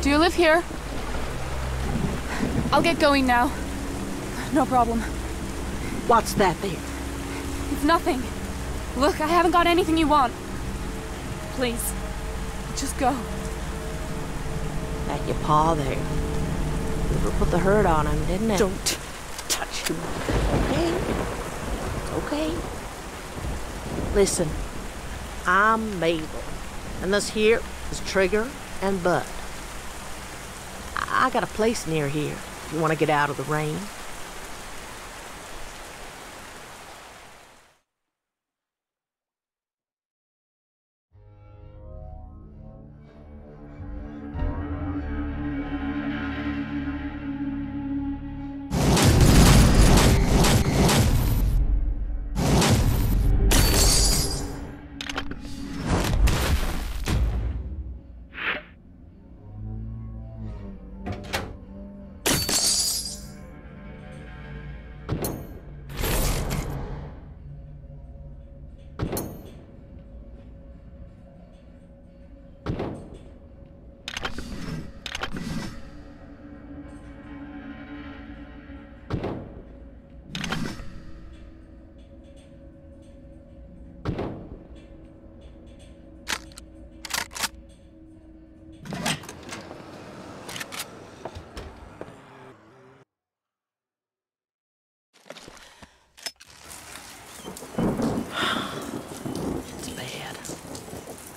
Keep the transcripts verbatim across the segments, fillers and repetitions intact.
Do you live here? I'll get going now. No problem. What's that there? It's nothing. Look, I haven't got anything you want. Please, just go. That your paw there. You put the hurt on him, didn't it? Don't touch him. Okay. Okay. Listen, I'm Mabel, and this here is Trigger and Butt. I got a place near here if you want to get out of the rain.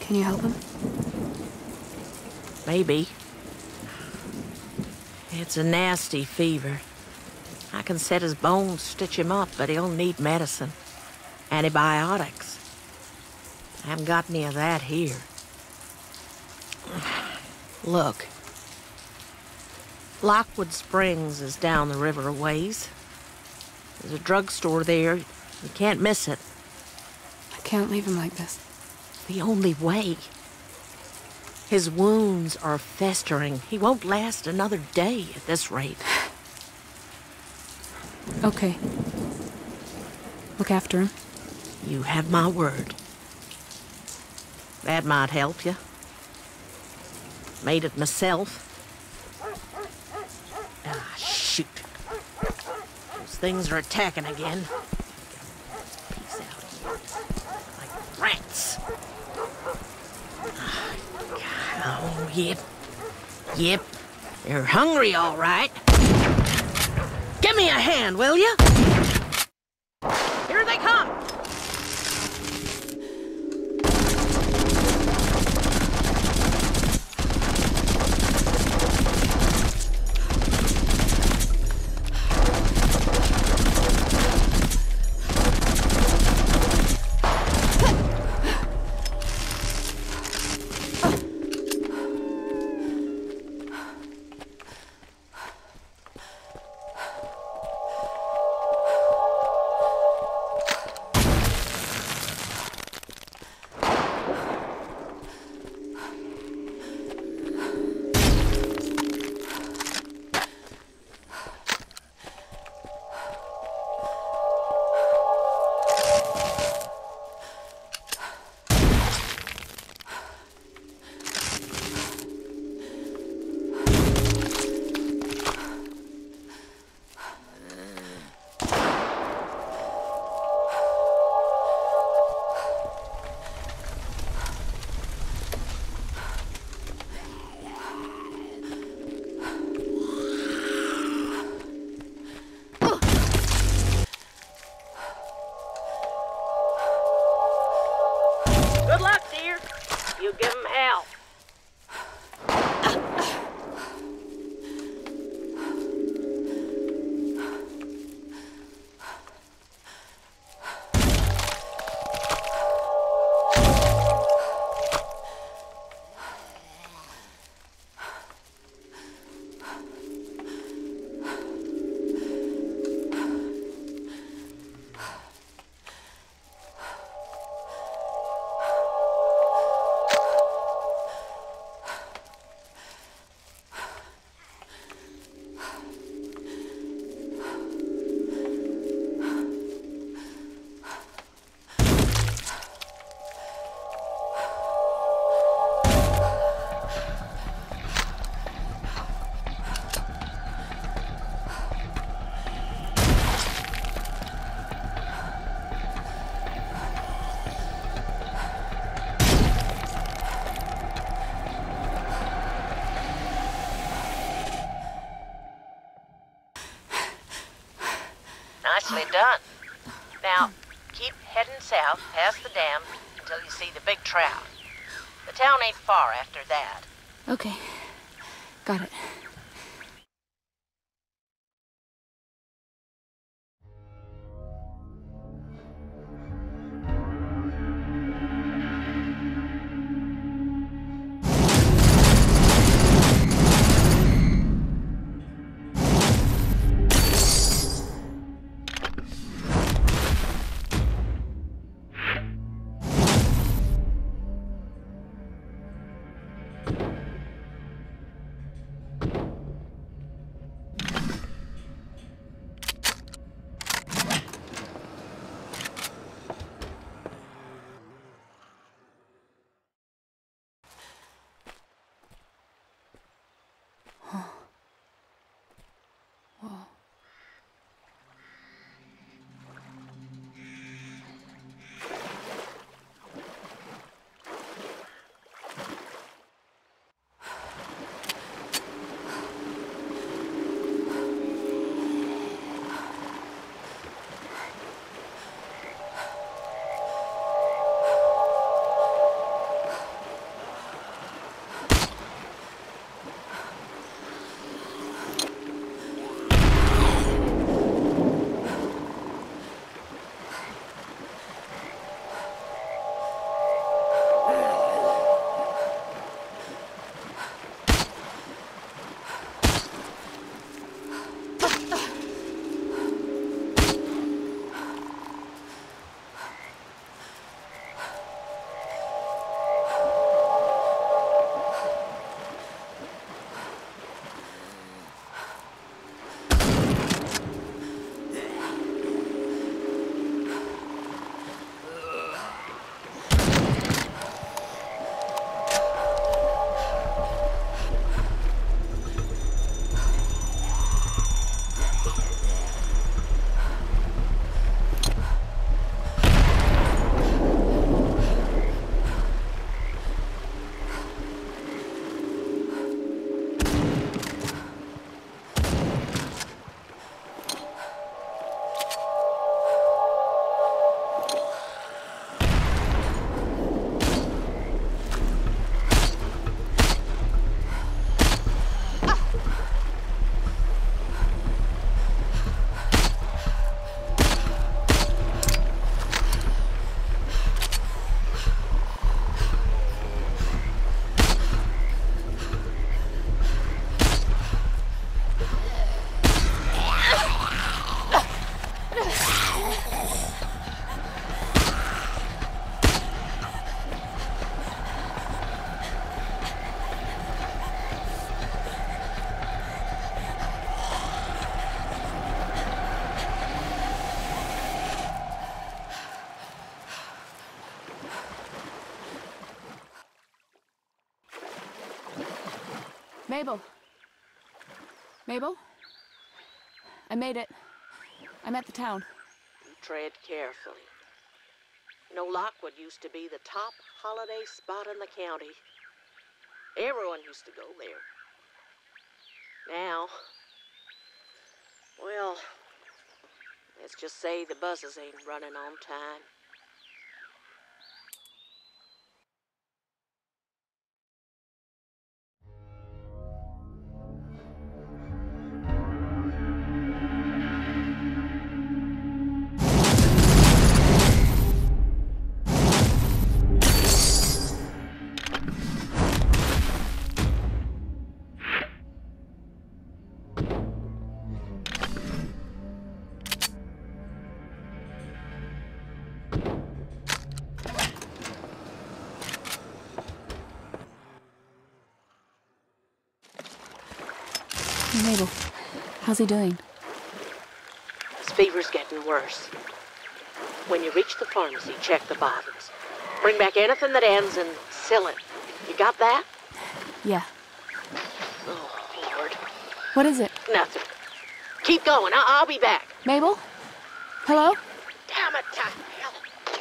Can you help him? Maybe. It's a nasty fever. I can set his bones, stitch him up, but he'll need medicine. Antibiotics. I haven't got any of that here. Look. Lockwood Springs is down the river a ways. There's a drugstore there. You can't miss it. I can't leave him like this. The only way. His wounds are festering. He won't last another day at this rate. Okay. Look after him. You have my word. That might help you. Made it myself. Ah, shoot. Those things are attacking again. Peace out. Like rats. Oh, yep. Yep. They're hungry, all right. Give me a hand, will you? Here they come! Nicely done. Now, keep heading south past the dam until you see the big trout. The town ain't far after that. Okay. Got it. Mabel. Mabel? I made it. I'm at the town. Tread carefully. You know, Lockwood used to be the top holiday spot in the county. Everyone used to go there. Now, well, let's just say the buses ain't running on time. Mabel, how's he doing? His fever's getting worse. When you reach the pharmacy, check the bottles. Bring back anything that ends in "silent." You got that? Yeah. Oh, Lord. What is it? Nothing. Keep going. I I'll be back. Mabel? Hello? Damn it, to hell. Yeah.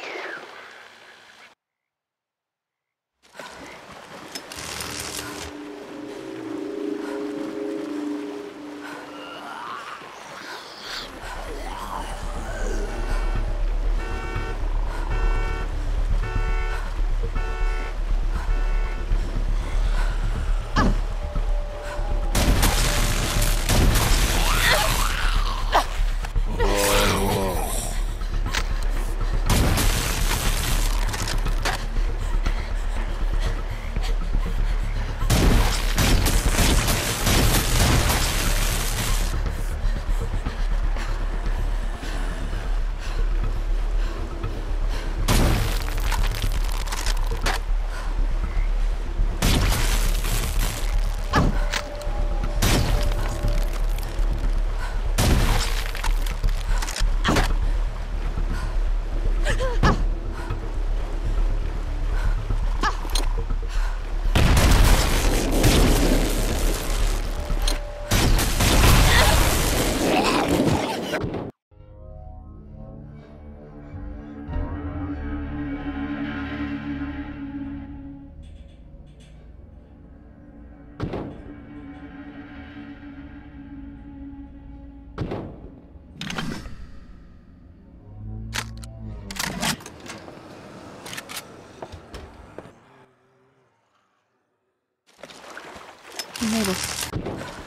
Mabel.